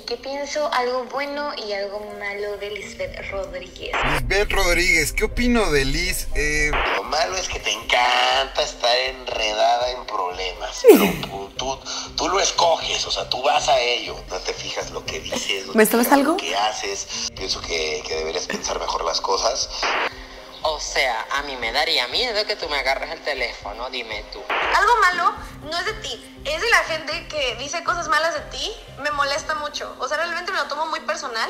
y qué pienso, algo bueno y algo malo de Lizbeth Rodríguez. Lizbeth Rodríguez, ¿qué opino de Liz? Lo malo es que te encanta estar enredada en problemas, pero tú lo escoges, o sea, tú vas a ello, no te fijas lo que dices, no te fijas lo que haces. Pienso que deberías pensar mejor las cosas. O sea, a mí me daría miedo que tú me agarres el teléfono, dime tú. Algo malo no es de ti, es de la gente que dice cosas malas de ti, me molesta mucho. O sea, realmente me lo tomo muy personal.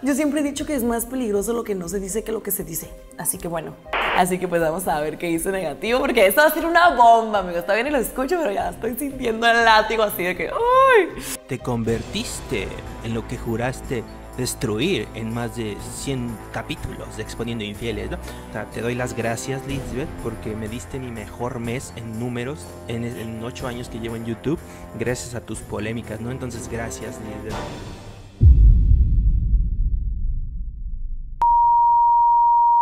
Yo siempre he dicho que es más peligroso lo que no se dice que lo que se dice. Así que bueno, así que pues vamos a ver qué hizo negativo, porque esto va a ser una bomba, amigos. Está bien y lo escucho, pero ya estoy sintiendo el látigo así de que ¡ay! Te convertiste en lo que juraste destruir en más de 100 capítulos de Exponiendo Infieles, ¿no? O sea, te doy las gracias, Lizbeth, porque me diste mi mejor mes en números en 8 años que llevo en YouTube, gracias a tus polémicas, ¿no? Entonces, gracias, Lizbeth.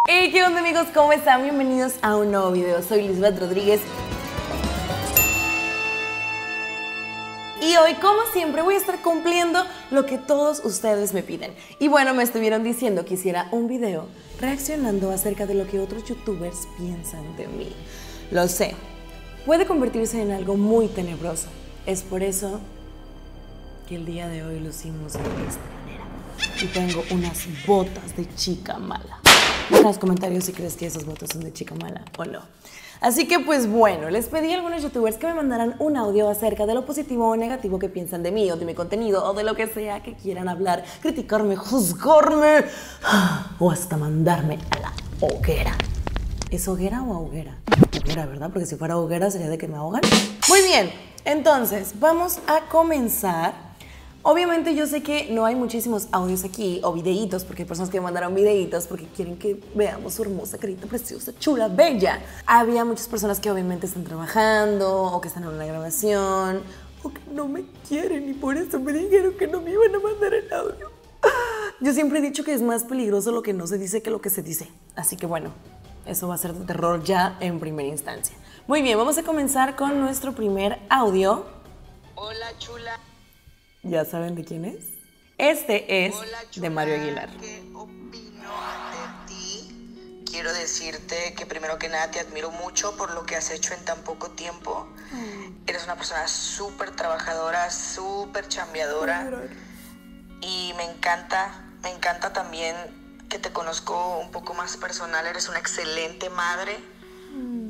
Hey, ¿qué onda, amigos? ¿Cómo están? Bienvenidos a un nuevo video. Soy Lizbeth Rodríguez. Y hoy, como siempre, voy a estar cumpliendo lo que todos ustedes me piden. Y bueno, me estuvieron diciendo que hiciera un video reaccionando acerca de lo que otros youtubers piensan de mí. Lo sé, puede convertirse en algo muy tenebroso. Es por eso que el día de hoy lucimos de esta manera. Y tengo unas botas de chica mala. Deja en los comentarios si crees que esas botas son de chica mala o no. Así que pues bueno, les pedí a algunos youtubers que me mandaran un audio acerca de lo positivo o negativo que piensan de mí, o de mi contenido, o de lo que sea que quieran hablar, criticarme, juzgarme, o hasta mandarme a la hoguera. ¿Es hoguera o hoguera? Hoguera, ¿verdad? Porque si fuera hoguera sería de que me ahogan. Muy bien, entonces vamos a comenzar. Obviamente yo sé que no hay muchísimos audios aquí, o videitos, porque hay personas que me mandaron videitos porque quieren que veamos su hermosa, carita, preciosa, chula, bella. Había muchas personas que obviamente están trabajando, o que están en una grabación, o que no me quieren y por eso me dijeron que no me iban a mandar el audio. Yo siempre he dicho que es más peligroso lo que no se dice que lo que se dice. Así que bueno, eso va a ser de terror ya en primera instancia. Muy bien, vamos a comenzar con nuestro primer audio. Hola, chula. ¿Ya saben de quién es? Este es de Mario Aguilar. ¿Qué opino de ti? Quiero decirte que primero que nada te admiro mucho por lo que has hecho en tan poco tiempo. Eres una persona súper trabajadora, súper chambeadora. Y me encanta también que te conozco un poco más personal. Eres una excelente madre,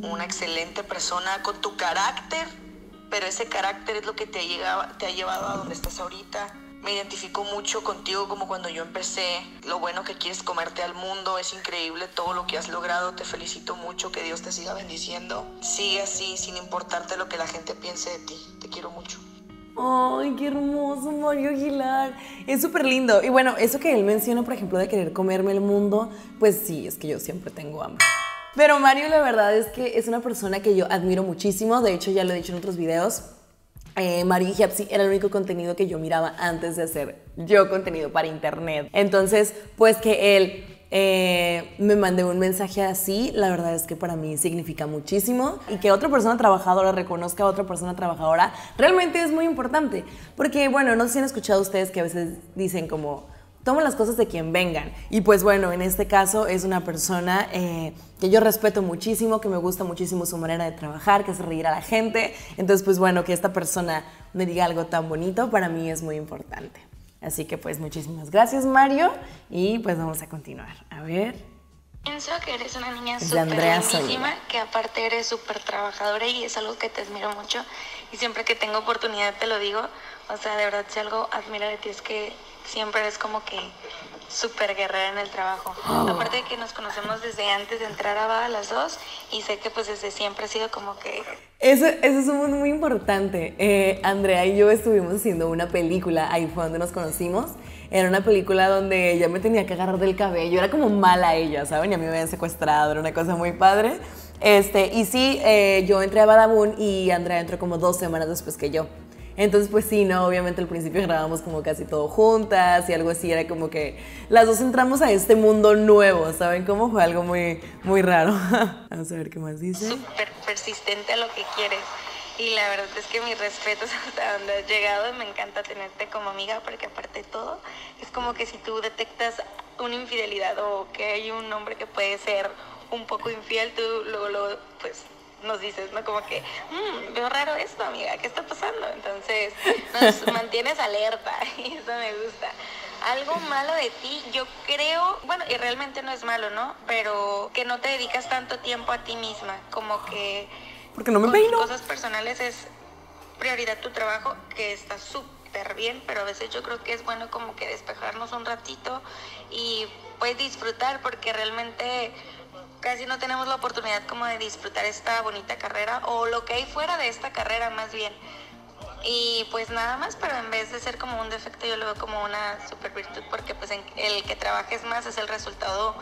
una excelente persona con tu carácter. Pero ese carácter es lo que te ha llevado a donde estás ahorita. Me identifico mucho contigo como cuando yo empecé. Lo bueno que quieres comerte al mundo. Es increíble todo lo que has logrado. Te felicito mucho. Que Dios te siga bendiciendo. Sigue así, sin importarte lo que la gente piense de ti. Te quiero mucho. ¡Ay, qué hermoso, Mario Aguilar! Es súper lindo. Y bueno, eso que él menciona, por ejemplo, de querer comerme el mundo, pues sí, es que yo siempre tengo hambre. Pero Mario, la verdad es que es una persona que yo admiro muchísimo. De hecho, ya lo he dicho en otros videos. MaryJeepsy era el único contenido que yo miraba antes de hacer yo contenido para internet. Entonces, pues que él me mandé un mensaje así, la verdad es que para mí significa muchísimo. Y que otra persona trabajadora reconozca a otra persona trabajadora realmente es muy importante. Porque, bueno, no sé si han escuchado ustedes que a veces dicen como... tomo las cosas de quien vengan. Y pues bueno, en este caso es una persona que yo respeto muchísimo, que me gusta muchísimo su manera de trabajar, que hace reír a la gente. Entonces, pues bueno, que esta persona me diga algo tan bonito, para mí es muy importante. Así que pues muchísimas gracias, Mario. Y pues vamos a continuar. A ver. Pienso que eres una niña súper lindísima, que aparte eres súper trabajadora y es algo que te admiro mucho. Y siempre que tengo oportunidad te lo digo. O sea, de verdad, si algo admiro de ti es que siempre eres como que súper guerrera en el trabajo. Aparte de que nos conocemos desde antes de entrar a Bada las dos, y sé que pues desde siempre ha sido como que... Eso es muy importante. Andrea y yo estuvimos haciendo una película, ahí fue donde nos conocimos. Era una película donde ella me tenía que agarrar del cabello, era como mala ella, ¿saben? Y a mí me habían secuestrado, era una cosa muy padre. Y sí, yo entré a Badabun y Andrea entró como 2 semanas después que yo. Entonces, pues sí, no, obviamente al principio grabamos como casi todo juntas y algo así, era como que las dos entramos a este mundo nuevo, ¿saben cómo? Fue algo muy, muy raro. Vamos a ver qué más dice. Súper persistente a lo que quieres. Y la verdad es que mis respetos hasta donde has llegado. Me encanta tenerte como amiga porque aparte de todo, es como que si tú detectas una infidelidad o que hay un hombre que puede ser un poco infiel, tú luego pues nos dices, ¿no? Como que, veo raro esto, amiga, ¿qué está pasando? Entonces nos mantienes alerta y eso me gusta. Algo malo de ti, yo creo, bueno, y realmente no es malo, ¿no? Pero que no te dedicas tanto tiempo a ti misma, como que... Porque no me peino. Cosas personales es prioridad tu trabajo, que está súper bien, pero a veces yo creo que es bueno como que despejarnos un ratito y pues disfrutar, porque realmente casi no tenemos la oportunidad como de disfrutar esta bonita carrera o lo que hay fuera de esta carrera más bien. Y pues nada más, pero en vez de ser como un defecto, yo lo veo como una super virtud, porque pues el que trabajes más es el resultado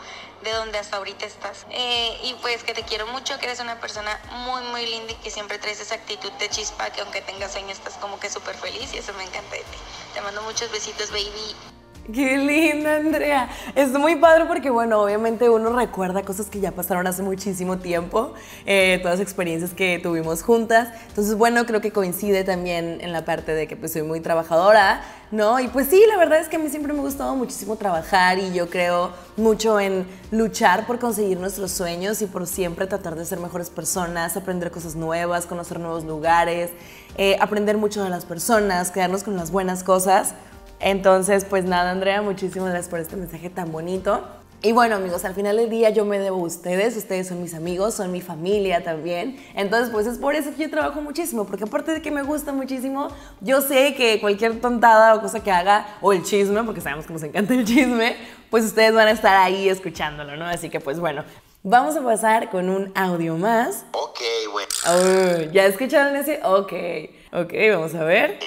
de donde hasta ahorita estás. Y pues que te quiero mucho, que eres una persona muy, muy linda y que siempre traes esa actitud de chispa, que aunque tengas sueño estás como que súper feliz y eso me encanta de ti. Te mando muchos besitos, baby. ¡Qué linda, Andrea! Es muy padre porque, bueno, obviamente uno recuerda cosas que ya pasaron hace muchísimo tiempo, todas las experiencias que tuvimos juntas. Entonces, bueno, creo que coincide también en la parte de que pues soy muy trabajadora, ¿no? Y pues sí, la verdad es que a mí siempre me ha gustado muchísimo trabajar y yo creo mucho en luchar por conseguir nuestros sueños y por siempre tratar de ser mejores personas, aprender cosas nuevas, conocer nuevos lugares, aprender mucho de las personas, quedarnos con las buenas cosas. Entonces, pues nada, Andrea, muchísimas gracias por este mensaje tan bonito. Y bueno, amigos, al final del día yo me debo a ustedes. Ustedes son mis amigos, son mi familia también. Entonces, pues es por eso que yo trabajo muchísimo, porque aparte de que me gusta muchísimo, yo sé que cualquier tontada o cosa que haga, o el chisme, porque sabemos que nos encanta el chisme, pues ustedes van a estar ahí escuchándolo, ¿no? Así que, pues bueno, vamos a pasar con un audio más. Ok, bueno. Oh, ¿ya escucharon ese? Ok. Ok, vamos a ver.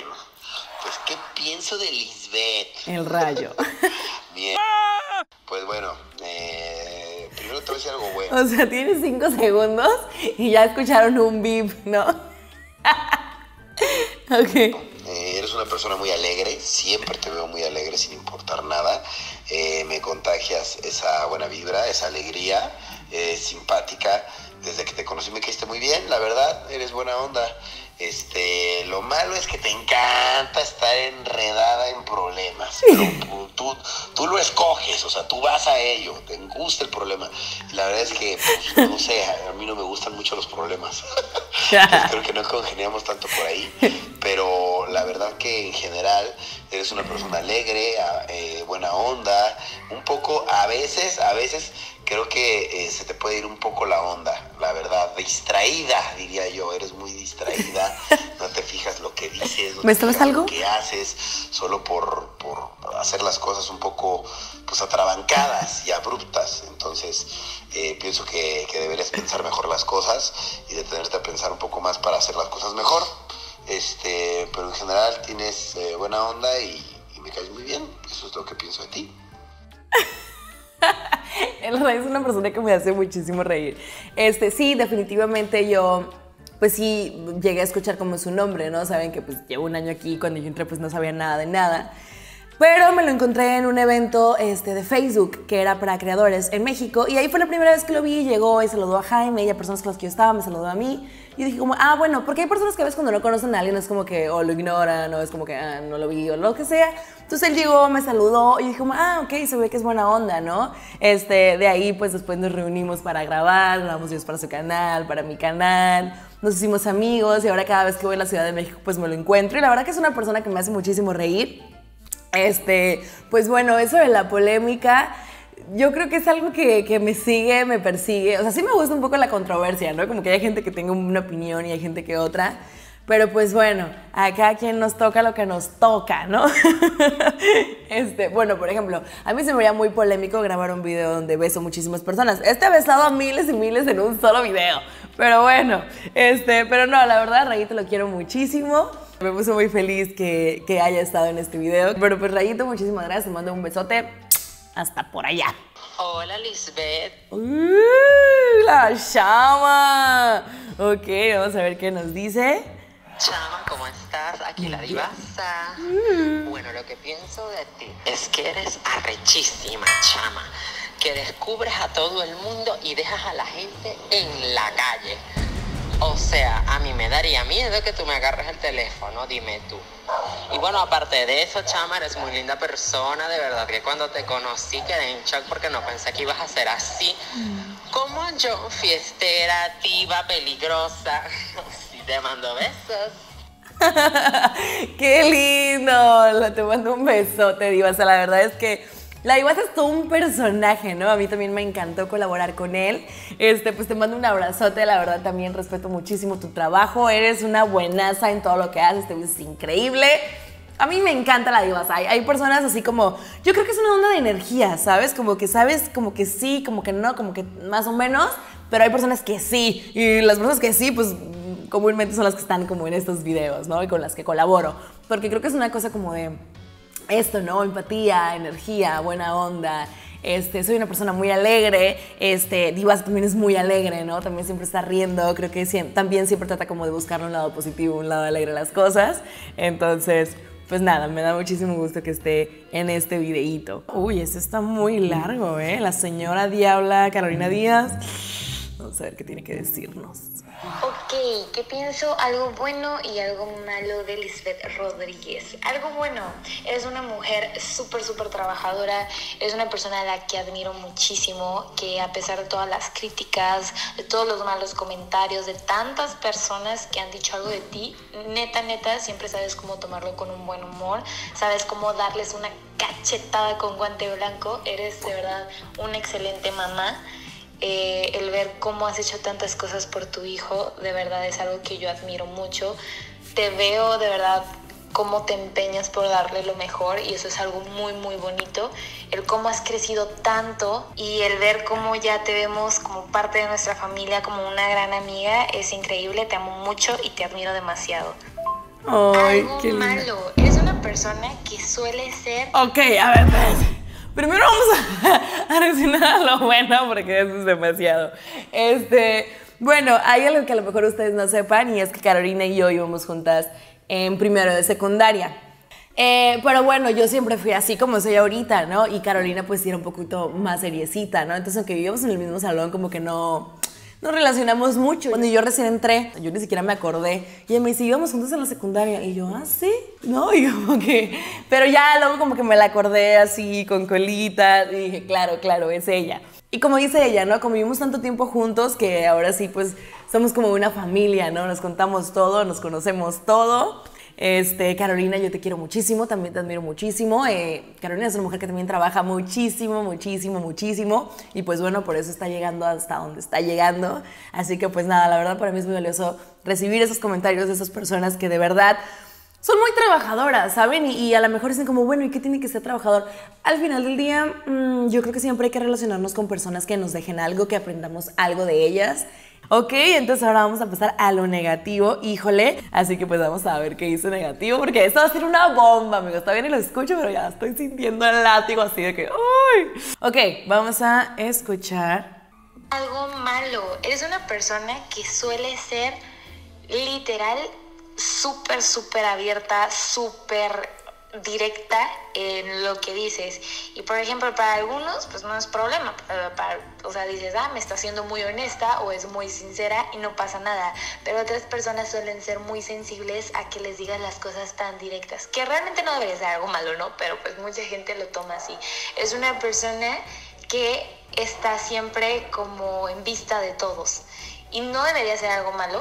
Pues, ¿qué pienso de Lizbeth? El Rayo. Bien. Pues bueno, primero te voy a decir algo bueno. O sea, tienes 5 segundos y ya escucharon un beep, ¿no? Ok. Eres una persona muy alegre, siempre te veo muy alegre sin importar nada. Me contagias esa buena vibra, esa alegría, simpática. Desde que te conocí me caíste muy bien, la verdad, eres buena onda. Lo malo es que te encanta estar enredada en problemas, pero tú lo escoges, o sea, tú vas a ello, te gusta el problema. La verdad es que, pues, no sé, a mí no me gustan mucho los problemas. Pues creo que no congeniamos tanto por ahí, pero la verdad que en general eres una persona alegre, buena onda, un poco, a veces creo que se te puede ir un poco la onda, la verdad, distraída, diría yo, eres muy distraída. No te fijas lo que dices, no te fijas lo que haces, solo por hacer las cosas un poco pues atrabancadas y abruptas. Entonces pienso que deberías pensar mejor las cosas y detenerte a pensar un poco más para hacer las cosas mejor. Pero en general tienes buena onda y me caes muy bien. Eso es lo que pienso de ti. El Rey es una persona que me hace muchísimo reír. Sí, definitivamente yo... Pues sí, llegué a escuchar como su nombre, ¿no? Saben que pues llevo un año aquí, cuando yo entré pues no sabía nada de nada. Pero me lo encontré en un evento de Facebook que era para creadores en México y ahí fue la primera vez que lo vi, llegó y saludó a Jaime y a personas con las que yo estaba, me saludó a mí y dije como, ah, bueno, porque hay personas que a veces cuando no conocen a alguien es como que o lo ignoran o es como que ah, no lo vi o lo que sea. Entonces él llegó, me saludó y dije como, ah, ok, se ve que es buena onda, ¿no? De ahí pues después nos reunimos para grabar, grabamos videos para su canal, para mi canal. Nos hicimos amigos y ahora cada vez que voy a la Ciudad de México pues me lo encuentro y la verdad que es una persona que me hace muchísimo reír. Pues bueno, eso de la polémica yo creo que es algo que me sigue, me persigue, o sea, sí me gusta un poco la controversia, ¿no? Como que hay gente que tenga una opinión y hay gente que otra, pero pues bueno, a cada quien nos toca lo que nos toca, ¿no? Bueno, por ejemplo, a mí se me veía muy polémico grabar un video donde beso muchísimas personas. He besado a miles y miles en un solo video. Pero bueno, pero no, la verdad, Rayito lo quiero muchísimo. Me puso muy feliz que haya estado en este video. Pero pues Rayito, muchísimas gracias, te mando un besote. Hasta por allá. Hola, Lizbeth. La Chama. Ok, vamos a ver qué nos dice. Chama, ¿cómo estás? Aquí la divaza. Bueno, lo que pienso de ti es que eres arrechísima, Chama. Que descubres a todo el mundo y dejas a la gente en la calle. O sea, a mí me daría miedo que tú me agarres el teléfono, dime tú. Y bueno, aparte de eso, chama, eres muy linda persona, de verdad que cuando te conocí quedé en shock porque no pensé que ibas a ser así. Como yo, fiestera, activa, peligrosa. Sí, te mando besos. ¡Qué lindo! Te mando un besote, Diva. O sea, la verdad es que La Diva es todo un personaje, ¿no? A mí también me encantó colaborar con él. Pues te mando un abrazote, la verdad también respeto muchísimo tu trabajo. Eres una buenaza en todo lo que haces, te ves increíble. A mí me encanta La Diva. Hay personas así como, yo creo que es una onda de energía, ¿sabes? Como que sabes, como que sí, como que no, como que más o menos, pero hay personas que sí. Y las personas que sí, pues comúnmente son las que están como en estos videos, ¿no? Y con las que colaboro. Porque creo que es una cosa como de esto, ¿no? Empatía, energía, buena onda. Soy una persona muy alegre. Divas también es muy alegre, ¿no? También siempre está riendo. Creo que también siempre trata como de buscar un lado positivo, un lado alegre a las cosas. Entonces, pues nada, me da muchísimo gusto que esté en este videíto. Uy, este está muy largo, ¿eh? La señora Diabla Carolina Díaz. Vamos a ver qué tiene que decirnos. Ok, ¿qué pienso? Algo bueno y algo malo de Lizbeth Rodríguez. Algo bueno, eres una mujer súper, súper trabajadora, eres una persona a la que admiro muchísimo, que a pesar de todas las críticas, de todos los malos comentarios, de tantas personas que han dicho algo de ti, neta, neta, siempre sabes cómo tomarlo con un buen humor, sabes cómo darles una cachetada con guante blanco, eres de verdad una excelente mamá. El ver cómo has hecho tantas cosas por tu hijo, de verdad es algo que yo admiro mucho. Te veo de verdad cómo te empeñas por darle lo mejor y eso es algo muy muy bonito. El cómo has crecido tanto y el ver cómo ya te vemos como parte de nuestra familia, como una gran amiga, es increíble. Te amo mucho y te admiro demasiado. Ay, algo qué malo, eres una persona que suele ser... Ok, a ver, primero vamos a reaccionar a lo bueno porque eso es demasiado. Bueno, hay algo que a lo mejor ustedes no sepan y es que Carolina y yo íbamos juntas en primero de secundaria. Pero bueno, yo siempre fui así como soy ahorita, ¿no? Y Carolina pues era un poquito más seriecita, ¿no? Entonces aunque vivíamos en el mismo salón como que no relacionamos mucho. Cuando yo recién entré, yo ni siquiera me acordé. Y ella me dice, íbamos juntos en la secundaria. Y yo, ¿ah, sí? No, y como que... Pero ya luego como que me la acordé así, con colitas. Y dije, claro, claro, es ella. Y como dice ella, ¿no? Como vivimos tanto tiempo juntos que ahora sí, pues, somos como una familia, ¿no? Nos contamos todo, nos conocemos todo. Carolina, yo te quiero muchísimo, también te admiro muchísimo. Carolina es una mujer que también trabaja muchísimo, muchísimo, muchísimo. Y pues bueno, por eso está llegando hasta donde está llegando. Así que pues nada, la verdad para mí es muy valioso recibir esos comentarios de esas personas que de verdad son muy trabajadoras, ¿saben? Y a lo mejor dicen como, bueno, ¿y qué tiene que ser trabajador? Al final del día, yo creo que siempre hay que relacionarnos con personas que nos dejen algo, que aprendamos algo de ellas. Ok, entonces ahora vamos a pasar a lo negativo, híjole. Así que pues vamos a ver qué dice negativo, porque esto va a ser una bomba, amigos. Todavía ni lo escucho, pero ya estoy sintiendo el látigo así de que ¡uy! Ok, vamos a escuchar. Algo malo. Eres una persona que suele ser literal súper, súper abierta, súper directa en lo que dices y por ejemplo para algunos pues no es problema, o sea dices me está siendo muy honesta o es muy sincera y no pasa nada, pero otras personas suelen ser muy sensibles a que les digas las cosas tan directas que realmente no debería ser algo malo, ¿no? Pero pues mucha gente lo toma así. Es una persona que está siempre como en vista de todos y no debería ser algo malo,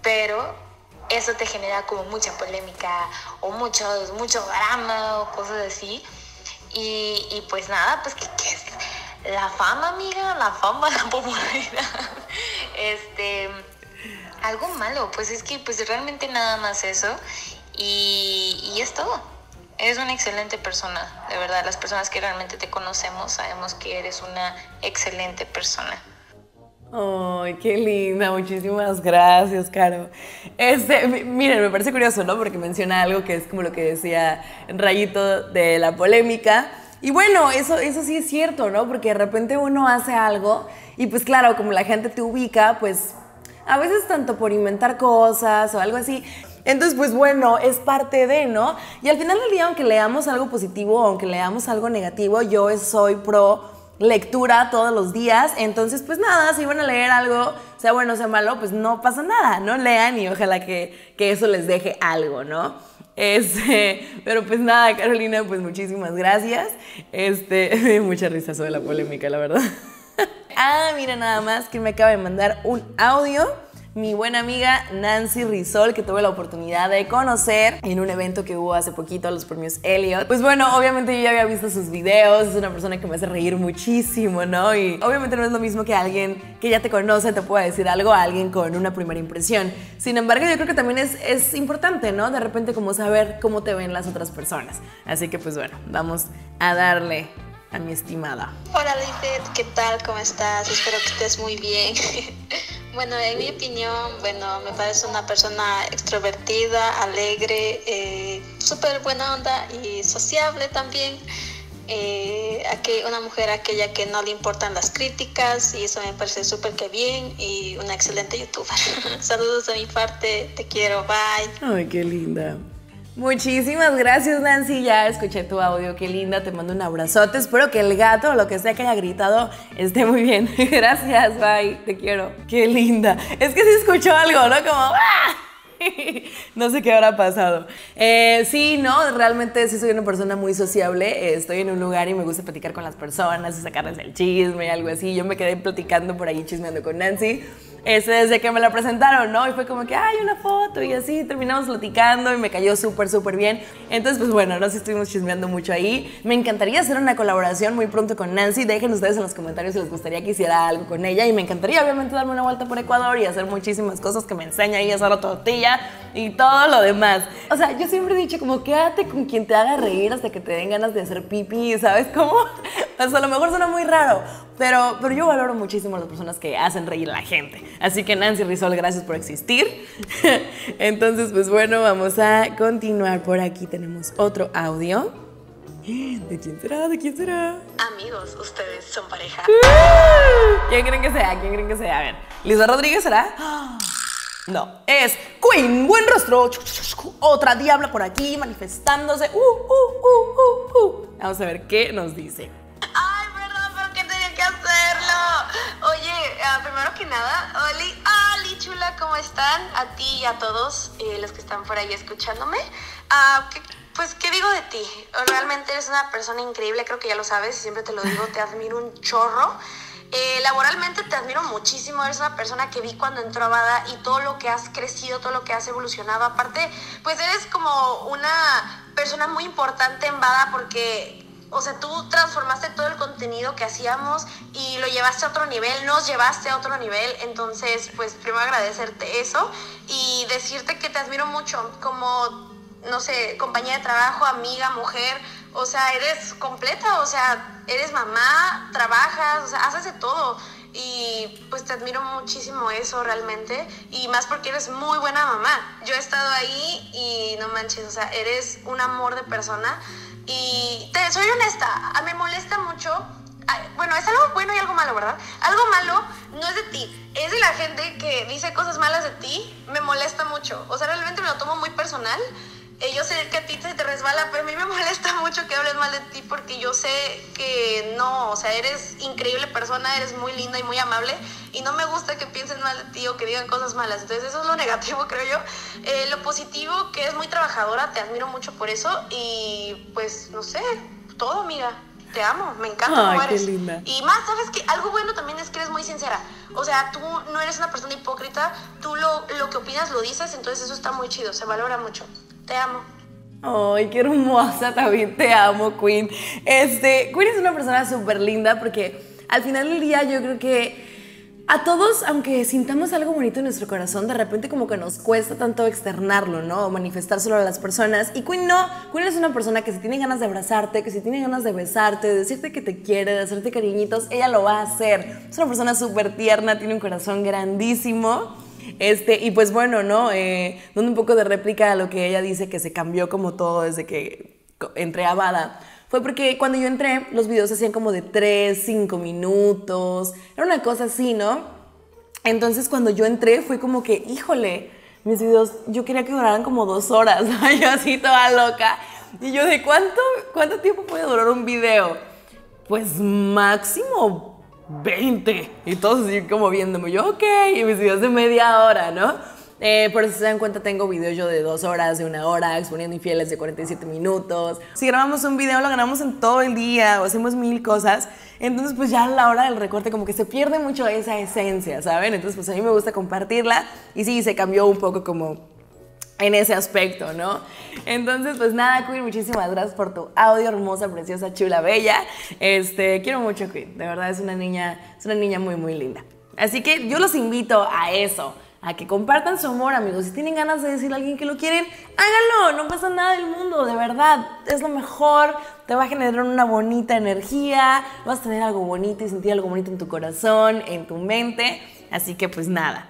pero eso te genera como mucha polémica o mucho drama o cosas así. Y pues nada, pues ¿qué es? La fama, amiga, la fama, la popularidad. Algo malo, pues es que pues realmente nada más eso. Y es todo. Eres una excelente persona, de verdad. Las personas que realmente te conocemos sabemos que eres una excelente persona. ¡Ay, qué linda! Muchísimas gracias, Caro. Miren, me parece curioso, ¿no? Porque menciona algo que es como lo que decía Rayito de la polémica. Y bueno, eso sí es cierto, ¿no? Porque de repente uno hace algo y pues claro, como la gente te ubica, pues a veces tanto por inventar cosas o algo así. Entonces, pues bueno, es parte de, ¿no? Y al final del día, aunque leamos algo positivo o aunque leamos algo negativo, yo soy pro lectura todos los días, entonces pues nada, si van a leer algo sea bueno o sea malo, pues no pasa nada, ¿no? Lean y ojalá que eso les deje algo, ¿no? Pero pues nada, Carolina, pues muchísimas gracias. Me dio mucha risa sobre la polémica, la verdad. Ah, mira nada más que me acaba de mandar un audio mi buena amiga Nancy Risol, que tuve la oportunidad de conocer en un evento que hubo hace poquito a los premios Elliot. Pues bueno, obviamente yo ya había visto sus videos, es una persona que me hace reír muchísimo, ¿no? Y obviamente no es lo mismo que alguien que ya te conoce te pueda decir algo a alguien con una primera impresión. Sin embargo, yo creo que también es importante, ¿no? De repente como saber cómo te ven las otras personas. Así que pues bueno, vamos a darle a mi estimada. Hola Lizbeth, ¿qué tal? ¿Cómo estás? Espero que estés muy bien. Bueno, en mi opinión, bueno, me parece una persona extrovertida, alegre, súper buena onda y sociable también. Una mujer aquella que no le importan las críticas, y eso me parece súper que bien, y una excelente youtuber. Saludos de mi parte, te quiero, bye. Ay, qué linda. Muchísimas gracias, Nancy, ya escuché tu audio, qué linda, te mando un abrazote, espero que el gato o lo que sea que haya gritado esté muy bien, gracias, bye, te quiero. Qué linda, es que sí escuchó algo, ¿no? Como ¡ah! No sé qué habrá pasado. Sí, no, realmente sí soy una persona muy sociable, estoy en un lugar y me gusta platicar con las personas y sacarles el chisme y algo así. Yo me quedé platicando por ahí, chismeando con Nancy desde que me la presentaron, ¿no? Y fue como que, ay, una foto y así, terminamos platicando y me cayó súper, súper bien. Entonces, pues bueno, no sé, estuvimos chismeando mucho ahí. Me encantaría hacer una colaboración muy pronto con Nancy. Dejen ustedes en los comentarios si les gustaría que hiciera algo con ella. Y me encantaría, obviamente, darme una vuelta por Ecuador y hacer muchísimas cosas que me enseña ahí a hacer la tortilla y todo lo demás. O sea, yo siempre he dicho como, quédate con quien te haga reír hasta que te den ganas de hacer pipí, ¿sabes cómo? O sea, a lo mejor suena muy raro, pero yo valoro muchísimo a las personas que hacen reír a la gente. Así que Nancy Risol, gracias por existir. Entonces, pues bueno, vamos a continuar. Por aquí tenemos otro audio. ¿De quién será? ¿De quién será? Amigos, ustedes son pareja. ¿Quién creen que sea? ¿Quién creen que sea? A ver, ¿Lizbeth Rodríguez será? No, es Queen Buenrostro. Otra diabla por aquí manifestándose. Vamos a ver qué nos dice. ¡Ay, perdón! ¿Por qué tenía que hacerlo? Oye, primero que nada, Oli, chula, ¿cómo están? A ti y a todos los que están por ahí escuchándome. Pues, ¿qué digo de ti? Realmente eres una persona increíble, creo que ya lo sabes, siempre te lo digo, te admiro un chorro. Laboralmente te admiro muchísimo, eres una persona que vi cuando entró a Bada y todo lo que has crecido, todo lo que has evolucionado. Aparte, pues eres como una persona muy importante en Bada porque... O sea, tú transformaste todo el contenido que hacíamos y lo llevaste a otro nivel, nos llevaste a otro nivel. Entonces, pues primero agradecerte eso y decirte que te admiro mucho como, no sé, compañera de trabajo, amiga, mujer. O sea, eres completa, o sea, eres mamá, trabajas, o sea, haces de todo. Y pues te admiro muchísimo eso realmente, y más porque eres muy buena mamá. Yo he estado ahí y no manches, o sea, eres un amor de persona. Y te soy honesta, me molesta mucho. Bueno, es algo bueno y algo malo, ¿verdad? Algo malo no es de ti, es de la gente que dice cosas malas de ti. Me molesta mucho, o sea, realmente me lo tomo muy personal. Yo sé que a ti te resbala, pero a mí me molesta mucho que hablen mal de ti, porque yo sé que no, o sea, eres increíble persona, eres muy linda y muy amable, y no me gusta que piensen mal de ti o que digan cosas malas. Entonces eso es lo negativo, creo yo. Lo positivo, que es muy trabajadora, te admiro mucho por eso, y pues, no sé, todo, amiga. Te amo, me encanta. Ay, cómo eres. Qué linda. Y más, ¿sabes qué? Algo bueno también es que eres muy sincera. O sea, tú no eres una persona hipócrita, tú lo que opinas lo dices, entonces eso está muy chido, se valora mucho. Te amo. Ay, qué hermosa también. Te amo, Queen. Queen es una persona súper linda porque al final del día yo creo que a todos, aunque sintamos algo bonito en nuestro corazón, de repente como que nos cuesta tanto externarlo, ¿no? O manifestárselo a las personas. Y Queen no. Queen es una persona que si tiene ganas de abrazarte, que si tiene ganas de besarte, de decirte que te quiere, de hacerte cariñitos, ella lo va a hacer. Es una persona súper tierna, tiene un corazón grandísimo. Y pues bueno, ¿no? Dando un poco de réplica a lo que ella dice, que se cambió como todo desde que entré a Bada. Fue porque cuando yo entré, los videos se hacían como de 3, 5 minutos. Era una cosa así, ¿no? Entonces cuando yo entré fue como que, híjole, mis videos, yo quería que duraran como 2 horas. Yo así toda loca. Y yo de, ¿cuánto tiempo puede durar un video? Pues máximo 20. Y todos así como viéndome, yo, ok, y mis videos de media hora, ¿no? Por si se dan cuenta, tengo videos yo de 2 horas, de 1 hora, exponiendo infieles de 47 minutos. Si grabamos un video, lo grabamos en todo el día o hacemos 1000 cosas. Entonces, pues ya a la hora del recorte como que se pierde mucho esa esencia, ¿saben? Entonces, pues a mí me gusta compartirla y sí, se cambió un poco como en ese aspecto, ¿no? Entonces, pues nada, Queen, muchísimas gracias por tu audio, hermosa, preciosa, chula, bella. Quiero mucho a Queen, de verdad es una niña muy, muy linda. Así que yo los invito a eso, a que compartan su amor, amigos. Si tienen ganas de decirle a alguien que lo quieren, háganlo, no pasa nada del mundo, de verdad, es lo mejor, te va a generar una bonita energía, vas a tener algo bonito y sentir algo bonito en tu corazón, en tu mente, así que pues nada.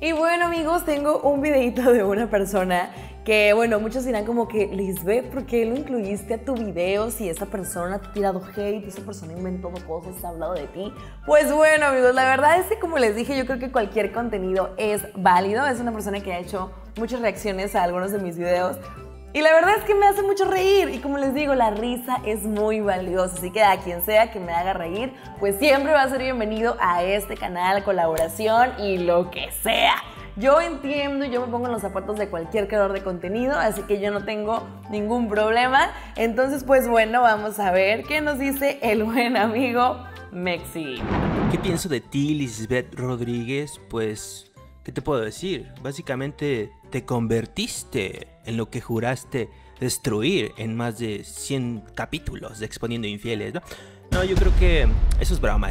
Y bueno, amigos, tengo un videito de una persona que, bueno, muchos dirán como que, Lizbeth, ¿por qué lo incluiste a tu video si esa persona te ha tirado hate, esa persona inventó cosas, ha hablado de ti? Pues bueno, amigos, la verdad es que, como les dije, yo creo que cualquier contenido es válido. Es una persona que ha hecho muchas reacciones a algunos de mis videos y la verdad es que me hace mucho reír. Y como les digo, la risa es muy valiosa, así que a quien sea que me haga reír, pues siempre va a ser bienvenido a este canal, colaboración y lo que sea. Yo entiendo, yo me pongo en los zapatos de cualquier creador de contenido, así que yo no tengo ningún problema. Entonces, pues bueno, vamos a ver qué nos dice el buen amigo Mexi. ¿Qué pienso de ti, Lizbeth Rodríguez? Pues, ¿qué te puedo decir? Básicamente, te convertiste en lo que juraste destruir en más de 100 capítulos de Exponiendo Infieles, ¿no? No, yo creo que... eso es broma,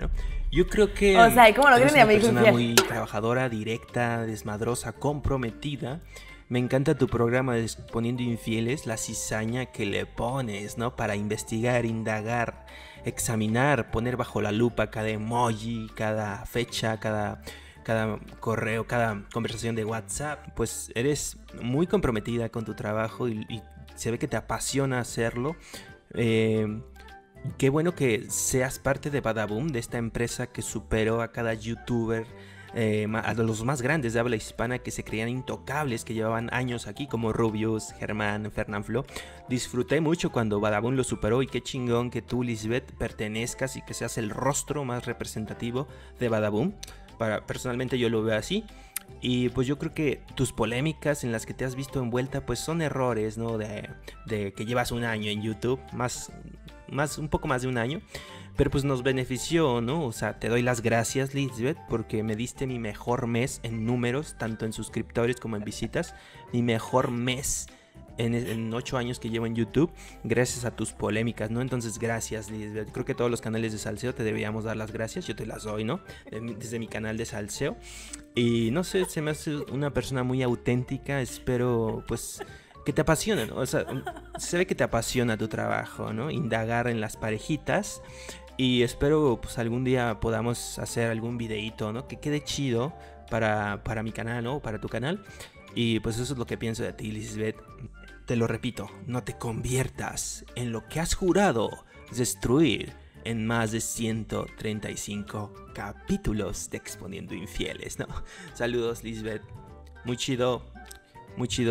¿no? Yo creo que... O sea, ¿cómo lo creen de amigos? Eres una persona muy trabajadora, directa, desmadrosa, comprometida. Me encanta tu programa de Exponiendo Infieles, la cizaña que le pones, ¿no? Para investigar, indagar, examinar, poner bajo la lupa cada emoji, cada fecha, cada correo, cada conversación de WhatsApp. Pues eres muy comprometida con tu trabajo y se ve que te apasiona hacerlo. Qué bueno que seas parte de Badaboom, de esta empresa que superó a cada YouTuber, a los más grandes de habla hispana que se creían intocables, que llevaban años aquí, como Rubius, Germán, Fernanfloo. Disfruté mucho cuando Badaboom lo superó y qué chingón que tú, Lizbeth, pertenezcas y que seas el rostro más representativo de Badaboom. Personalmente yo lo veo así. Y pues yo creo que tus polémicas en las que te has visto envuelta pues son errores, ¿no? De que llevas 1 año en YouTube, un poco más de 1 año, pero pues nos benefició, ¿no? O sea, te doy las gracias, Lizbeth, porque me diste mi mejor mes en números, tanto en suscriptores como en visitas, mi mejor mes en 8 años que llevo en YouTube, gracias a tus polémicas, ¿no? Entonces, gracias, Lizbeth. Creo que todos los canales de salseo te deberíamos dar las gracias. Yo te las doy, ¿no? Desde mi canal de salseo. Y no sé, se me hace una persona muy auténtica. Espero, pues, que te apasione, ¿no? O sea, se ve que te apasiona tu trabajo, ¿no? Indagar en las parejitas. Y espero, pues, algún día podamos hacer algún videíto, ¿no? Que quede chido para mi canal, ¿no? O para tu canal. Y pues eso es lo que pienso de ti, Lizbeth. Te lo repito, no te conviertas en lo que has jurado destruir en más de 135 capítulos de Exponiendo Infieles, ¿no? Saludos, Lizbeth. Muy chido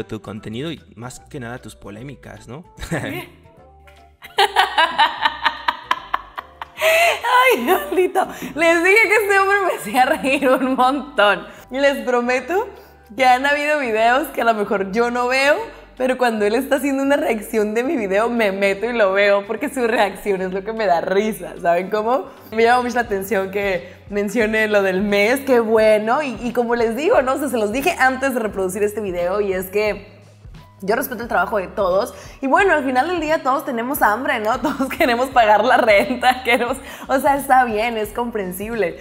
tu contenido y más que nada tus polémicas, ¿no? Ay, Diosito, les dije que este hombre me hacía reír un montón. Les prometo que han habido videos que a lo mejor yo no veo, pero cuando él está haciendo una reacción de mi video, me meto y lo veo porque su reacción es lo que me da risa, ¿saben cómo? Me llama mucho la atención que mencione lo del mes, qué bueno, y como les digo, ¿no? O sea, se los dije antes de reproducir este video y es que yo respeto el trabajo de todos y bueno, al final del día todos tenemos hambre, ¿no? Todos queremos pagar la renta, queremos, o sea, está bien, es comprensible.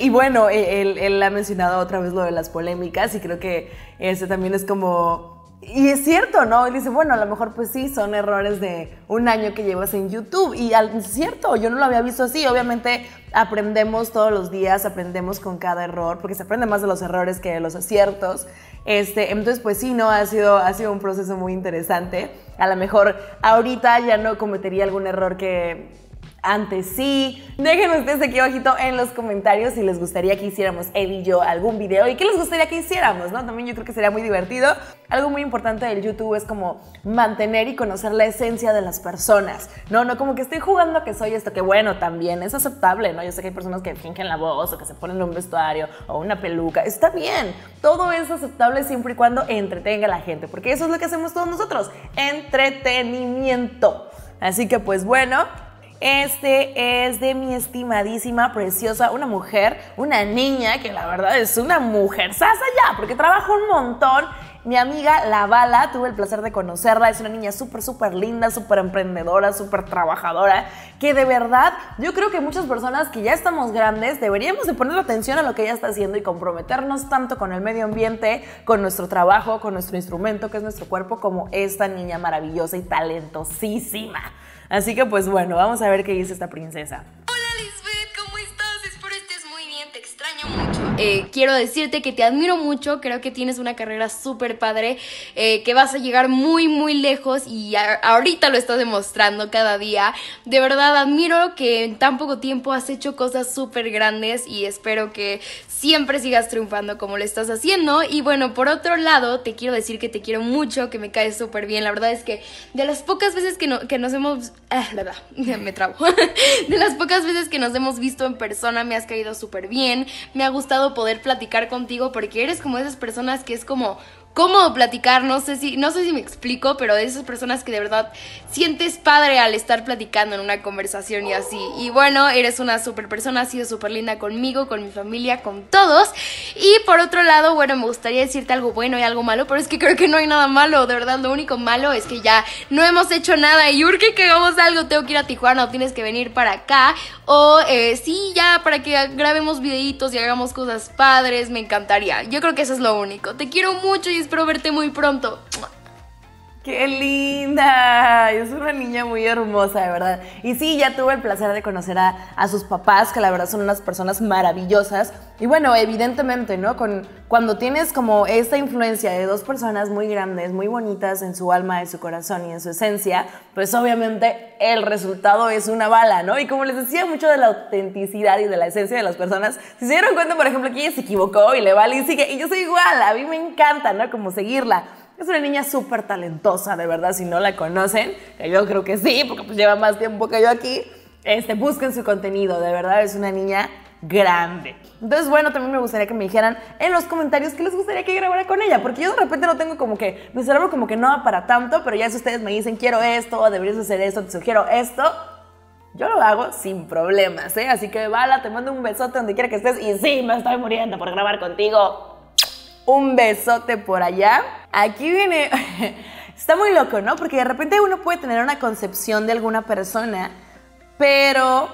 Y bueno, él ha mencionado otra vez lo de las polémicas y creo que también es como... Y es cierto, ¿no? Él dice, bueno, a lo mejor pues sí, son errores de 1 año que llevas en YouTube. Y es cierto, yo no lo había visto así. Obviamente aprendemos todos los días, aprendemos con cada error, porque se aprende más de los errores que de los aciertos. Entonces, pues sí, ¿no? Ha sido un proceso muy interesante. A lo mejor ahorita ya no cometería algún error que... Antes sí. Déjenme ustedes aquí abajito en los comentarios si les gustaría que hiciéramos él y yo algún video y qué les gustaría que hiciéramos, ¿no? También yo creo que sería muy divertido. Algo muy importante del YouTube es como mantener y conocer la esencia de las personas, ¿no? No como que estoy jugando a que soy esto, que bueno, también es aceptable, ¿no? Yo sé que hay personas que fingen la voz o que se ponen un vestuario o una peluca. Está bien. Todo es aceptable siempre y cuando entretenga a la gente, porque eso es lo que hacemos todos nosotros, entretenimiento. Así que pues bueno, este es de mi estimadísima, preciosa, una mujer, una niña que la verdad es una mujer sasa ya, porque trabaja un montón. Mi amiga La Bala, tuve el placer de conocerla, es una niña súper, súper linda, súper emprendedora, súper trabajadora, que de verdad yo creo que muchas personas que ya estamos grandes deberíamos de poner atención a lo que ella está haciendo y comprometernos tanto con el medio ambiente, con nuestro trabajo, con nuestro instrumento, que es nuestro cuerpo, como esta niña maravillosa y talentosísima. Así que pues bueno, vamos a ver qué dice esta princesa. Quiero decirte que te admiro mucho, creo que tienes una carrera súper padre, que vas a llegar muy, muy lejos y ahorita lo estás demostrando cada día. De verdad, admiro que en tan poco tiempo has hecho cosas súper grandes y espero que siempre sigas triunfando como lo estás haciendo. Y bueno, por otro lado, te quiero decir que te quiero mucho, que me caes súper bien. La verdad es que de las pocas veces que nos hemos... De las pocas veces que nos hemos visto en persona, me has caído súper bien. Me ha gustado poder platicar contigo porque eres como esas personas que es como cómodo platicar, no sé si me explico, pero de esas personas que de verdad sientes padre al estar platicando en una conversación y así. Y bueno, eres una súper persona, has sido súper linda conmigo, con mi familia, con todos. Y por otro lado, bueno, me gustaría decirte algo bueno y algo malo, pero es que creo que no hay nada malo, de verdad, lo único malo es que ya no hemos hecho nada y urge que hagamos algo, tengo que ir a Tijuana o tienes que venir para acá, o sí, ya para que grabemos videitos y hagamos cosas padres, me encantaría. Yo creo que eso es lo único. Te quiero mucho y espero verte muy pronto. ¡Qué linda! Es una niña muy hermosa, de verdad. Y sí, ya tuve el placer de conocer a sus papás, que la verdad son unas personas maravillosas. Y bueno, evidentemente, ¿no? Cuando tienes como esta influencia de dos personas muy grandes, muy bonitas en su alma, en su corazón y en su esencia, pues obviamente el resultado es una bala, ¿no? Y como les decía, mucho de la autenticidad y de la esencia de las personas, si se dieron cuenta, por ejemplo, que ella se equivocó y le vale y sigue. Y yo soy igual, a mí me encanta, ¿no? Como seguirla. Es una niña súper talentosa, de verdad, si no la conocen, que yo creo que sí, porque pues lleva más tiempo que yo aquí, busquen su contenido, de verdad, es una niña grande. Entonces, bueno, también me gustaría que me dijeran en los comentarios qué les gustaría que grabara con ella, porque yo de repente no tengo como que, mi cerebro como que no va para tanto, pero ya si ustedes me dicen quiero esto, o deberías hacer esto, te sugiero esto, yo lo hago sin problemas, ¿eh? Así que, Bala, te mando un besote donde quiera que estés, y sí, me estoy muriendo por grabar contigo. Un besote por allá. Aquí viene... Está muy loco, ¿no? Porque de repente uno puede tener una concepción de alguna persona, pero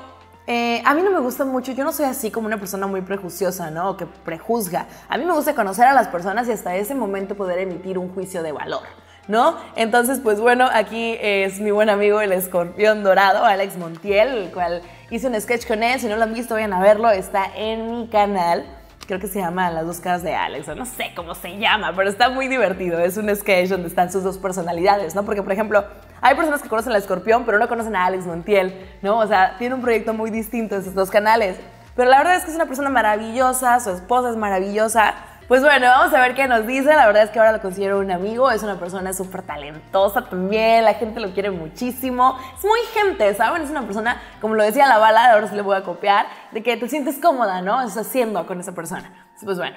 a mí no me gusta mucho. Yo no soy así como una persona muy prejuiciosa, ¿no? O que prejuzga. A mí me gusta conocer a las personas y hasta ese momento poder emitir un juicio de valor, ¿no? Entonces, pues bueno, aquí es mi buen amigo el Escorpión Dorado, Alex Montiel, el cual hice un sketch con él. Si no lo han visto, vayan a verlo. Está en mi canal. Creo que se llama Las Dos Caras de Alex, o no sé cómo se llama, pero está muy divertido. Es un sketch donde están sus dos personalidades, ¿no? Porque, por ejemplo, hay personas que conocen al Escorpión, pero no conocen a Alex Montiel, ¿no? O sea, tiene un proyecto muy distinto en esos dos canales. Pero la verdad es que es una persona maravillosa, su esposa es maravillosa. Pues bueno, vamos a ver qué nos dice. La verdad es que ahora lo considero un amigo, es una persona súper talentosa también, la gente lo quiere muchísimo, es muy gente, ¿saben? Es una persona, como lo decía La Bala, ahora sí le voy a copiar, de que te sientes cómoda, ¿no? Estás haciendo con esa persona. Pues bueno.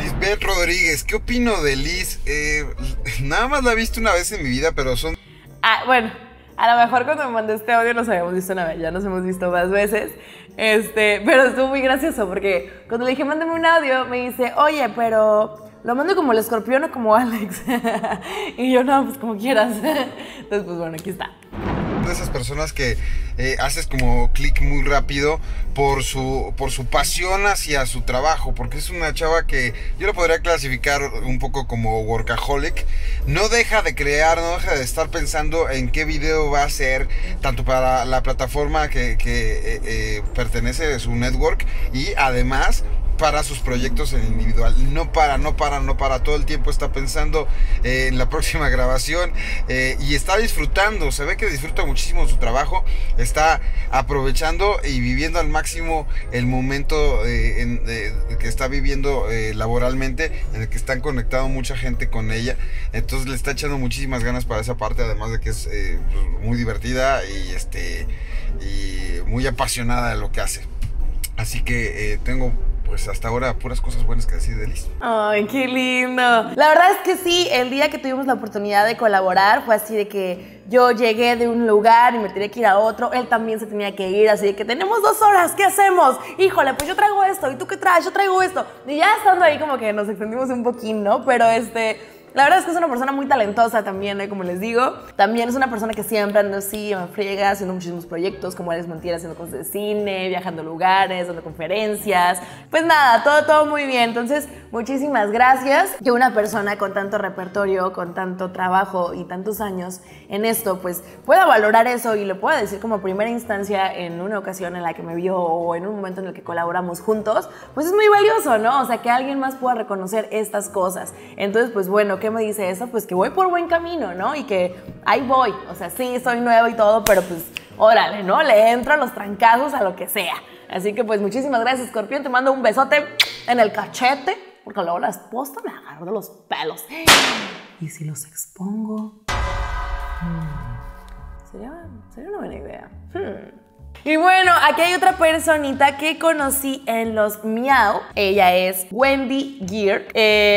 Lizbeth Rodríguez, ¿qué opino de Liz? Nada más la he visto una vez en mi vida, pero son... Ah, bueno, a lo mejor cuando me mandé este audio nos habíamos visto una vez, ya nos hemos visto más veces. Pero estuvo muy gracioso porque cuando le dije, mándame un audio, me dice, oye, pero lo mando como el Escorpión o como Alex. Y yo, no, pues como quieras. Entonces, pues bueno, aquí está. De esas personas que haces como clic muy rápido por su pasión hacia su trabajo, porque es una chava que yo la podría clasificar un poco como workaholic. No deja de crear, no deja de estar pensando en qué video va a hacer, tanto para la plataforma que pertenece a su network y además para sus proyectos en individual. No para, todo el tiempo está pensando en la próxima grabación y está disfrutando, se ve que disfruta muchísimo su trabajo, está aprovechando y viviendo al máximo el momento que está viviendo laboralmente, en el que están conectado mucha gente con ella, entonces le está echando muchísimas ganas para esa parte, además de que es muy divertida y, muy apasionada de lo que hace. Así que tengo pues hasta ahora puras cosas buenas que decir de Liz. Ay, qué lindo. La verdad es que sí, el día que tuvimos la oportunidad de colaborar fue así de que yo llegué de un lugar y me tenía que ir a otro, él también se tenía que ir, así de que tenemos 2 horas, ¿qué hacemos? Híjole, pues yo traigo esto, ¿y tú qué traes? Yo traigo esto. Y ya estando ahí como que nos extendimos un poquín, ¿no? Pero la verdad es que es una persona muy talentosa también, como les digo. También es una persona que siempre anda así, me friega, haciendo muchísimos proyectos, como Alex Montiel, haciendo cosas de cine, viajando a lugares, dando conferencias. Pues nada, todo muy bien. Entonces, muchísimas gracias. Que una persona con tanto repertorio, con tanto trabajo y tantos años en esto, pues pueda valorar eso y lo pueda decir como primera instancia en una ocasión en la que me vio o en un momento en el que colaboramos juntos, pues es muy valioso, ¿no? O sea, que alguien más pueda reconocer estas cosas. Entonces, pues bueno, ¿qué me dice eso? Pues que voy por buen camino, ¿no? Y que ahí voy, o sea, sí, soy nueva y todo, pero pues, órale, ¿no? Le entro a los trancazos, a lo que sea. Así que pues muchísimas gracias, Escorpión, te mando un besote en el cachete, porque luego las postas me agarro de los pelos. ¿Y si los expongo? Sería una buena idea. Y bueno, aquí hay otra personita que conocí en los Miaw. Ella es Wendy Gear.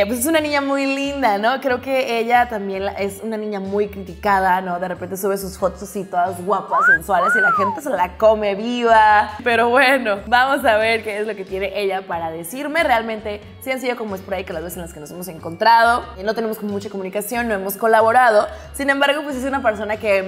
Pues es una niña muy linda, ¿no? Creo que ella también es una niña muy criticada, ¿no? De repente sube sus fotos y todas guapas, sensuales, y la gente se la come viva. Pero bueno, vamos a ver qué es lo que tiene ella para decirme. Realmente, sí han sido como es por ahí que las veces en las que nos hemos encontrado. No tenemos como mucha comunicación, no hemos colaborado. Sin embargo, pues es una persona que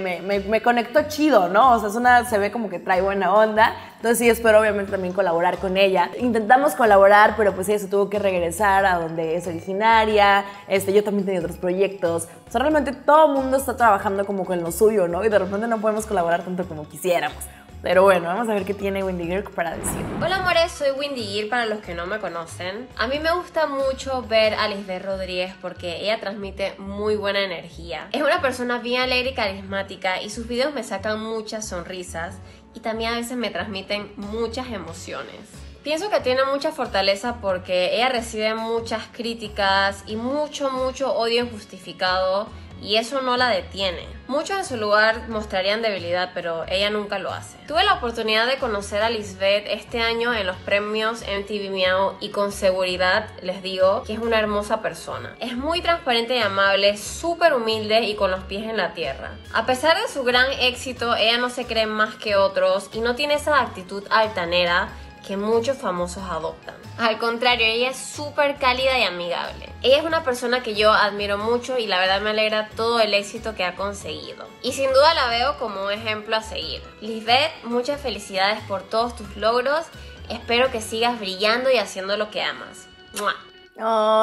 me conectó chido, ¿no? O sea, se ve como que trae buena onda, entonces sí espero obviamente también colaborar con ella. Intentamos colaborar, pero pues ella se tuvo que regresar a donde es originaria, yo también tenía otros proyectos, o sea, realmente todo el mundo está trabajando como con lo suyo, ¿no? Y de repente no podemos colaborar tanto como quisiéramos. Pero bueno, vamos a ver qué tiene Wendy Gear para decir. Hola amores, soy Wendy Gear para los que no me conocen. A mí me gusta mucho ver a Lizbeth Rodríguez porque ella transmite muy buena energía. Es una persona bien alegre y carismática y sus videos me sacan muchas sonrisas y también a veces me transmiten muchas emociones. Pienso que tiene mucha fortaleza porque ella recibe muchas críticas y mucho odio injustificado. Y eso no la detiene. Muchos en su lugar mostrarían debilidad, pero ella nunca lo hace. Tuve la oportunidad de conocer a Lizbeth este año en los premios MTV Miaw y con seguridad les digo que es una hermosa persona. Es muy transparente y amable, súper humilde y con los pies en la tierra. A pesar de su gran éxito, ella no se cree más que otros y no tiene esa actitud altanera que muchos famosos adoptan. Al contrario, ella es súper cálida y amigable. Ella es una persona que yo admiro mucho y la verdad me alegra todo el éxito que ha conseguido. Y sin duda la veo como un ejemplo a seguir. Lizbeth, muchas felicidades por todos tus logros. Espero que sigas brillando y haciendo lo que amas. ¡Mua!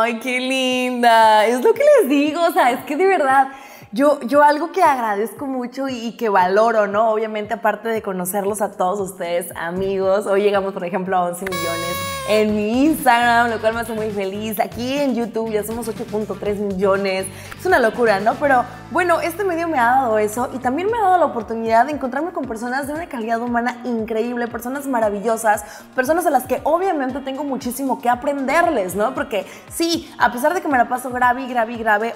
¡Ay, qué linda! Es lo que les digo, o sea, es que de verdad... Yo algo que agradezco mucho y que valoro, ¿no? Obviamente, aparte de conocerlos a todos ustedes, amigos, hoy llegamos, por ejemplo, a 11 millones en mi Instagram, lo cual me hace muy feliz. Aquí en YouTube ya somos 8.3 millones. Es una locura, ¿no? Pero, bueno, este medio me ha dado eso y también me ha dado la oportunidad de encontrarme con personas de una calidad humana increíble, personas maravillosas, personas a las que obviamente tengo muchísimo que aprenderles, ¿no? Porque sí, a pesar de que me la paso grave,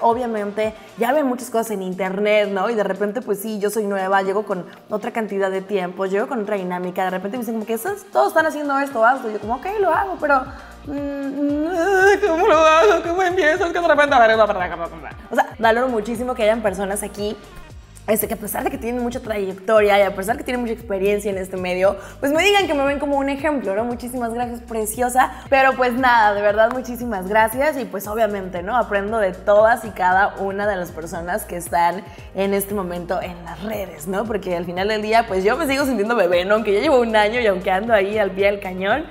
obviamente ya ven muchas cosas en internet, ¿no? Y de repente, pues sí, yo soy nueva, llego con otra cantidad de tiempo, llego con otra dinámica, de repente me dicen como que todos están haciendo esto, hazlo, y yo como, ok, lo hago, pero ¿cómo lo hago? ¿Cómo empiezo? Que de repente, o sea, valoro muchísimo que hayan personas aquí que a pesar de que tienen mucha trayectoria y a pesar de que tienen mucha experiencia en este medio, pues me digan que me ven como un ejemplo, ¿no? Muchísimas gracias, preciosa. Pero pues nada, de verdad, muchísimas gracias. Y pues obviamente, ¿no? Aprendo de todas y cada una de las personas que están en este momento en las redes, ¿no? Porque al final del día, pues yo me sigo sintiendo bebé, ¿no? Aunque ya llevo un año y aunque ando ahí al pie del cañón,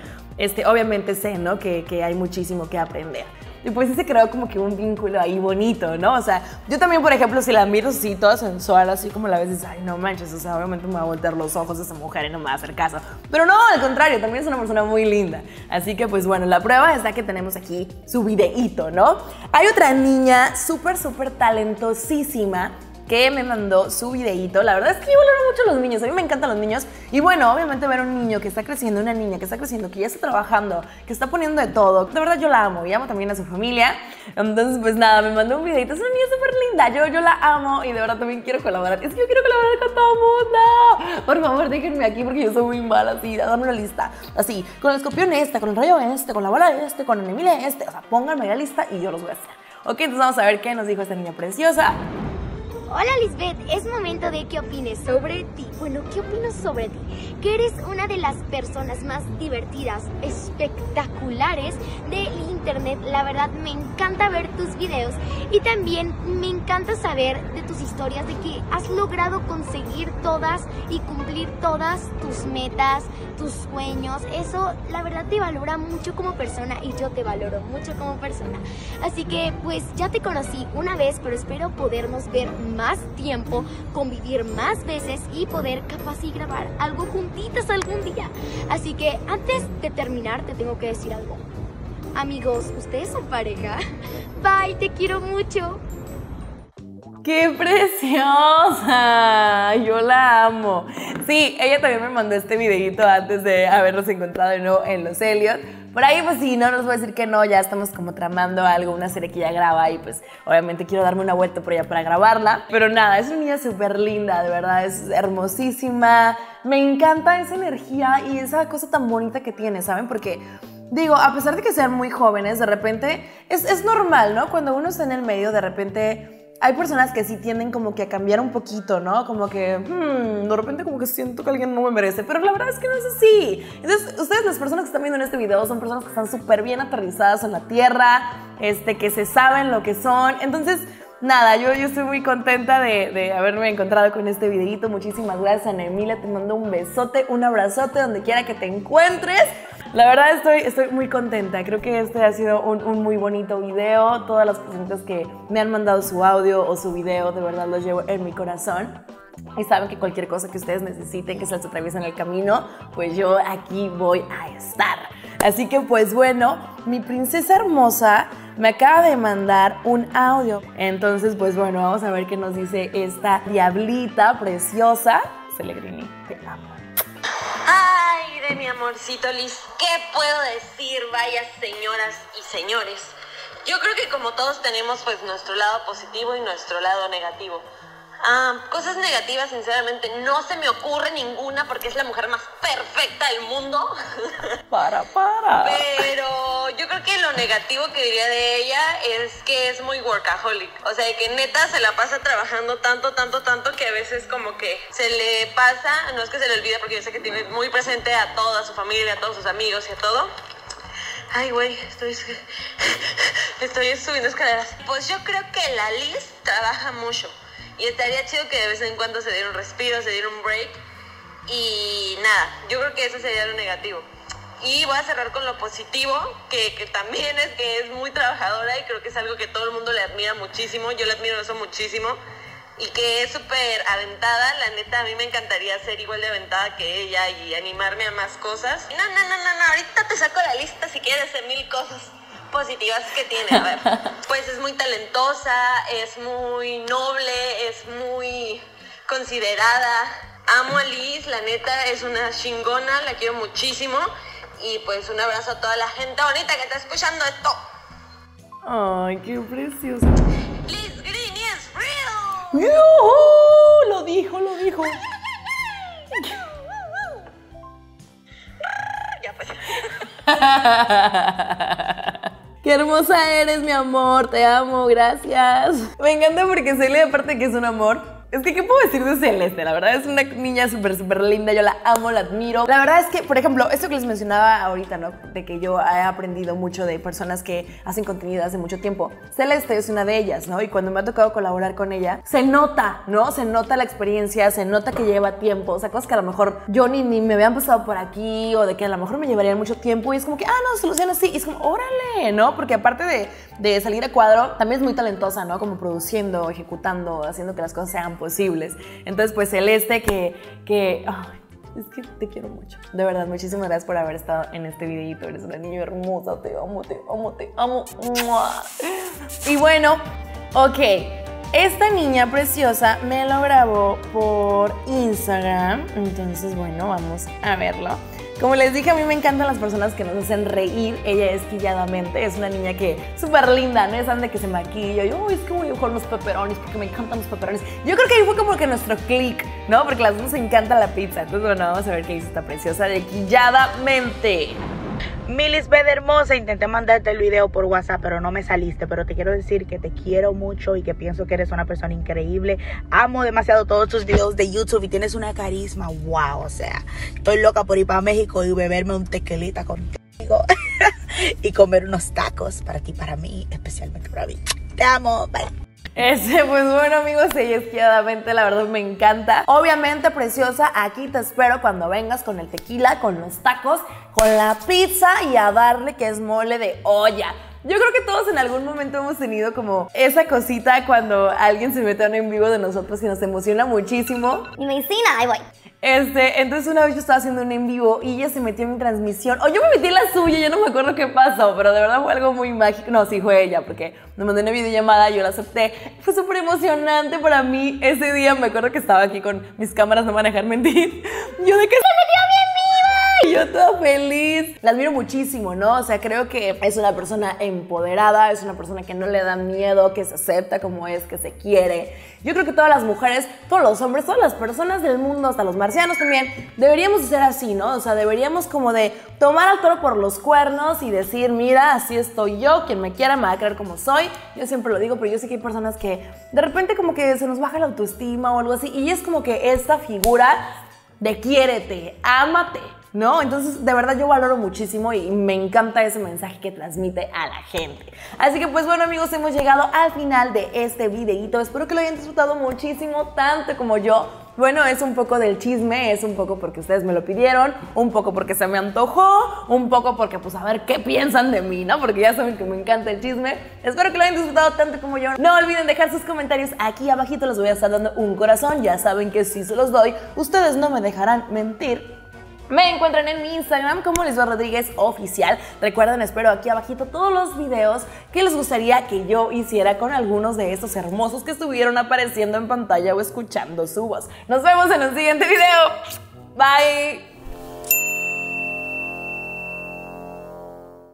obviamente sé, ¿no? Que hay muchísimo que aprender. Y pues sí se creó como que un vínculo ahí bonito, ¿no? O sea, yo también, por ejemplo, si la miro así, toda sensual, así como la ves, dices, ay, no manches, o sea, obviamente me va a voltear los ojos a esa mujer y no me va a hacer caso. Pero no, al contrario, también es una persona muy linda. Así que, pues bueno, la prueba está que tenemos aquí su videíto, ¿no? Hay otra niña súper, súper talentosísima que me mandó su videíto. La verdad es que yo valoro mucho a los niños, a mí me encantan los niños. Y bueno, obviamente ver a un niño que está creciendo, una niña que está creciendo, que ya está trabajando, que está poniendo de todo. De verdad yo la amo y amo también a su familia. Entonces pues nada, me mandó un videíto, es una niña súper linda, yo la amo y de verdad también quiero colaborar. Es que yo quiero colaborar con todo mundo. Por favor déjenme aquí porque yo soy muy mala así, dame una lista. Así, con el escorpión este, con el rayo este, con la bala este, con Anemilia este. O sea, pónganme la lista y yo los voy a hacer. Ok, entonces vamos a ver qué nos dijo esta niña preciosa. Hola Lizbeth, es momento de que opines sobre ti. Bueno, ¿qué opino sobre ti? Que eres una de las personas más divertidas, espectaculares del internet. La verdad, me encanta ver tus videos y también me encanta saber de tus historias, de que has logrado conseguir todas y cumplir todas tus metas, tus sueños. Eso, la verdad, te valora mucho como persona y yo te valoro mucho como persona. Así que, pues, ya te conocí una vez, pero espero podernos ver más tiempo, convivir más veces y poder capaz y grabar algo juntitas algún día. Así que antes de terminar te tengo que decir algo. Amigos, ¿ustedes son pareja? Bye, te quiero mucho. ¡Qué preciosa! Yo la amo. Sí, ella también me mandó este videíto antes de habernos encontrado de nuevo en los Elliot. Por ahí, pues sí, no les voy a decir que no, ya estamos como tramando algo, una serie que ya graba y pues obviamente quiero darme una vuelta por allá para grabarla. Pero nada, es una niña súper linda, de verdad, es hermosísima. Me encanta esa energía y esa cosa tan bonita que tiene, ¿saben? Porque... digo, a pesar de que sean muy jóvenes, de repente es normal, ¿no? Cuando uno está en el medio, de repente... hay personas que sí tienden como que a cambiar un poquito, ¿no? Como que, de repente como que siento que alguien no me merece. Pero la verdad es que no es así. Entonces, ustedes, las personas que están viendo en este video, son personas que están súper bien aterrizadas en la tierra, que se saben lo que son. Entonces... nada, yo estoy muy contenta de haberme encontrado con este videíto. Muchísimas gracias, Anemilia. Te mando un besote, un abrazote, donde quiera que te encuentres. La verdad estoy muy contenta. Creo que este ha sido un muy bonito video. Todas las personas que me han mandado su audio o su video, de verdad los llevo en mi corazón. Y saben que cualquier cosa que ustedes necesiten, que se les atraviesen el camino, pues yo aquí voy a estar. Así que pues bueno, mi princesa hermosa me acaba de mandar un audio. Entonces pues bueno, vamos a ver qué nos dice esta diablita preciosa. Pellegrini, te amo. Ay, de mi amorcito Liz, ¿qué puedo decir? Vaya, señoras y señores, yo creo que como todos tenemos pues nuestro lado positivo y nuestro lado negativo. Cosas negativas, sinceramente, no se me ocurre ninguna porque es la mujer más perfecta del mundo. Para. Pero yo creo que lo negativo que diría de ella es que es muy workaholic. O sea, que neta se la pasa trabajando tanto que a veces como que se le pasa, no es que se le olvide porque yo sé que tiene muy presente a toda su familia, a todos sus amigos y a todo. Ay, güey, estoy subiendo escaleras. Pues yo creo que la Liz trabaja mucho. Y estaría chido que de vez en cuando se diera un respiro, se diera un break. Y nada, yo creo que eso sería lo negativo. Y voy a cerrar con lo positivo, que también es que es muy trabajadora y creo que es algo que todo el mundo le admira muchísimo. Yo le admiro eso muchísimo. Y que es súper aventada. La neta, a mí me encantaría ser igual de aventada que ella y animarme a más cosas. No, ahorita te saco la lista si quieres de 1000 cosas positivas que tiene. A ver, pues es muy talentosa, es muy noble, es muy considerada. Amo a Liz, la neta, es una chingona, la quiero muchísimo. Y pues un abrazo a toda la gente bonita que está escuchando esto. Ay, qué preciosa. Liz Green is real. ¡Yuhu! Lo dijo. Ya pues. ¡Qué hermosa eres, mi amor! Te amo, gracias. Me encanta porque Cele, aparte de que es un amor, Es que, ¿qué puedo decir de Celeste? La verdad es una niña súper, súper linda. Yo la amo, la admiro. La verdad es que, por ejemplo, esto que les mencionaba ahorita, ¿no? De que yo he aprendido mucho de personas que hacen contenido hace mucho tiempo. Celeste es una de ellas, ¿no? Y cuando me ha tocado colaborar con ella, se nota, ¿no? Se nota la experiencia, se nota que lleva tiempo. O sea, cosas que a lo mejor yo ni me habían pasado por aquí, o de que a lo mejor me llevarían mucho tiempo. Y es como que, no, solución así. Y es como, órale, ¿no? Porque aparte de salir a cuadro, también es muy talentosa, ¿no? Como produciendo, ejecutando, haciendo que las cosas sean posibles. Entonces, pues Celeste, es que te quiero mucho. De verdad, muchísimas gracias por haber estado en este videito. Eres una niña hermosa. Te amo, te amo, te amo. Y bueno, ok. Esta niña preciosa me lo grabó por Instagram. Entonces, bueno, vamos a verlo. Como les dije, a mí me encantan las personas que nos hacen reír. Ella es Quilladamente, es una niña que súper linda, ¿no? Es anda que se maquilla. Yo, es que voy a dibujar unos pepperonis porque me encantan los pepperonis. Yo creo que ahí fue como que nuestro click, ¿no? Porque a las dos nos encanta la pizza. Entonces, bueno, vamos a ver qué dice esta preciosa de Quilladamente. Mi Lizbeth hermosa, intenté mandarte el video por WhatsApp, pero no me saliste. Pero te quiero decir que te quiero mucho y que pienso que eres una persona increíble. Amo demasiado todos tus videos de YouTube y tienes una carisma, wow, o sea, estoy loca por ir para México y beberme un tequilita contigo y comer unos tacos para ti, para mí, especialmente para mí. Te amo, bye. Pues bueno, amigos, ella es Quilladamente, la verdad me encanta. Obviamente, preciosa, aquí te espero cuando vengas con el tequila, con los tacos, con la pizza y a darle que es mole de olla. Yo creo que todos en algún momento hemos tenido como esa cosita cuando alguien se mete a un en vivo de nosotros y nos emociona muchísimo. Y me dice, ahí voy. Entonces una vez yo estaba haciendo un en vivo y ella se metió en mi transmisión, o yo me metí en la suya, ya no me acuerdo qué pasó, pero de verdad fue algo muy mágico. No, sí fue ella, porque me mandó una videollamada, yo la acepté, fue súper emocionante para mí ese día. Me acuerdo que estaba aquí con mis cámaras, no van a dejar mentir, yo de que se metió bien. Yo toda feliz. La admiro muchísimo, ¿no? O sea, creo que es una persona empoderada, es una persona que no le da miedo, que se acepta como es, que se quiere. Yo creo que todas las mujeres, todos los hombres, todas las personas del mundo, hasta los marcianos también, deberíamos ser así, ¿no? O sea, deberíamos como de tomar al toro por los cuernos y decir, mira, así estoy yo, quien me quiera me va a creer como soy. Yo siempre lo digo, pero yo sé que hay personas que de repente como que se nos baja la autoestima o algo así, y es como que esta figura de quiérete, ámate, ¿no? Entonces, de verdad, yo valoro muchísimo y me encanta ese mensaje que transmite a la gente. Así que, pues bueno, amigos, hemos llegado al final de este videito. Espero que lo hayan disfrutado muchísimo, tanto como yo. Bueno, es un poco del chisme, es un poco porque ustedes me lo pidieron, un poco porque se me antojó, un poco porque, pues, a ver qué piensan de mí, ¿no? Porque ya saben que me encanta el chisme. Espero que lo hayan disfrutado tanto como yo. No olviden dejar sus comentarios aquí abajito, les voy a estar dando un corazón. Ya saben que si se los doy, ustedes no me dejarán mentir. Me encuentran en mi Instagram como Lizbeth Rodríguez Oficial. Recuerden, espero aquí abajito todos los videos que les gustaría que yo hiciera con algunos de estos hermosos que estuvieron apareciendo en pantalla o escuchando su voz. Nos vemos en el siguiente video. Bye.